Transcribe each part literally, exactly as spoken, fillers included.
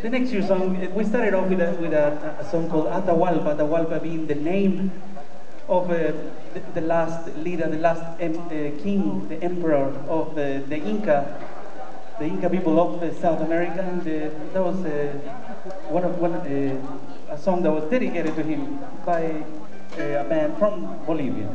The next year song, we started off with a, with a, a song called Atahualpa, Atahualpa being the name of uh, the, the last leader, the last em, uh, king, the emperor of the, the Inca, the Inca people of uh, South America. And uh, that was uh, one of, one, uh, a song that was dedicated to him by uh, a man from Bolivia.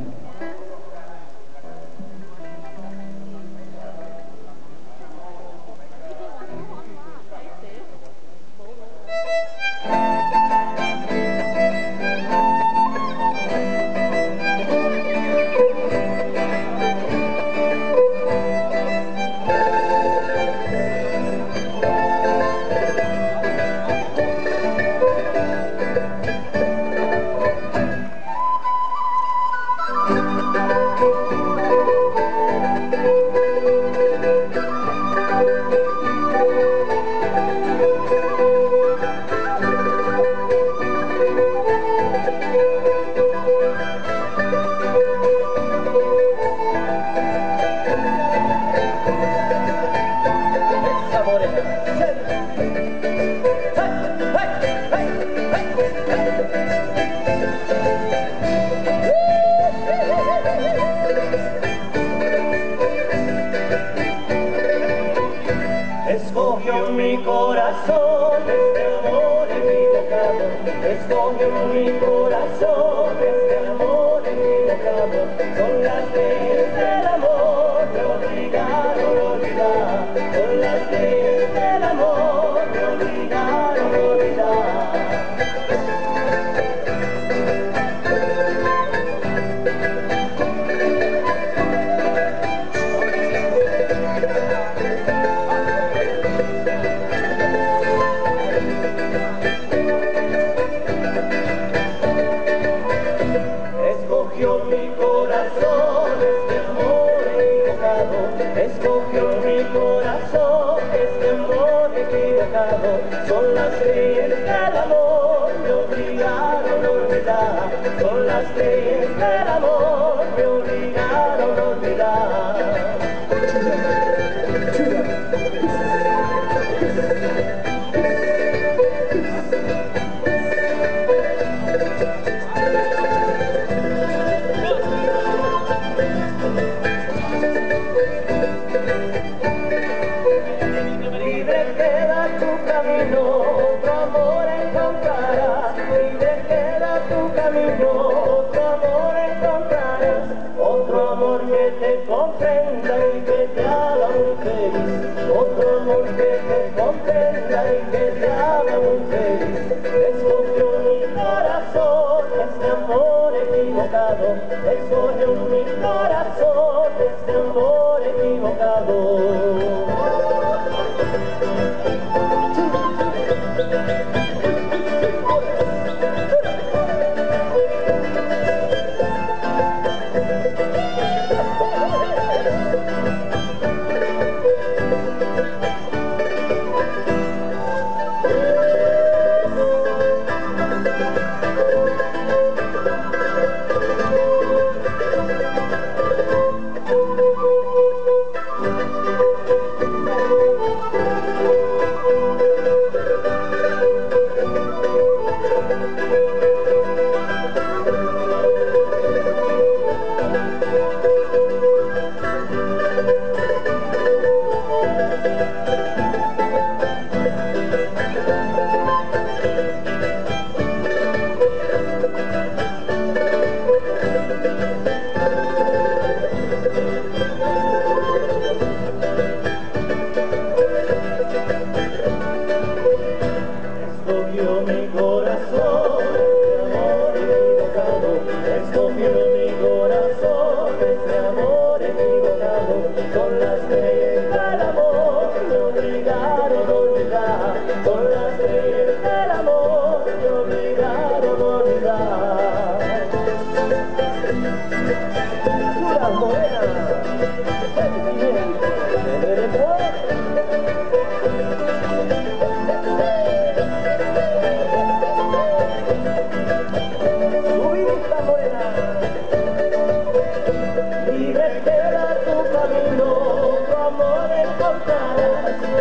Escogió mi corazón este amor equivocado, escogió mi corazón este amor equivocado, son las leyes del amor me obligaron a olvidar, son las leyes del amor me obligaron a escogió mi corazón, este amor equivocado, son las leyes del amor, me obligaron a olvidar, son las leyes del amor, me obligaron a olvidar. Escogió mi corazón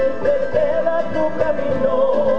este amor equivocado. Camino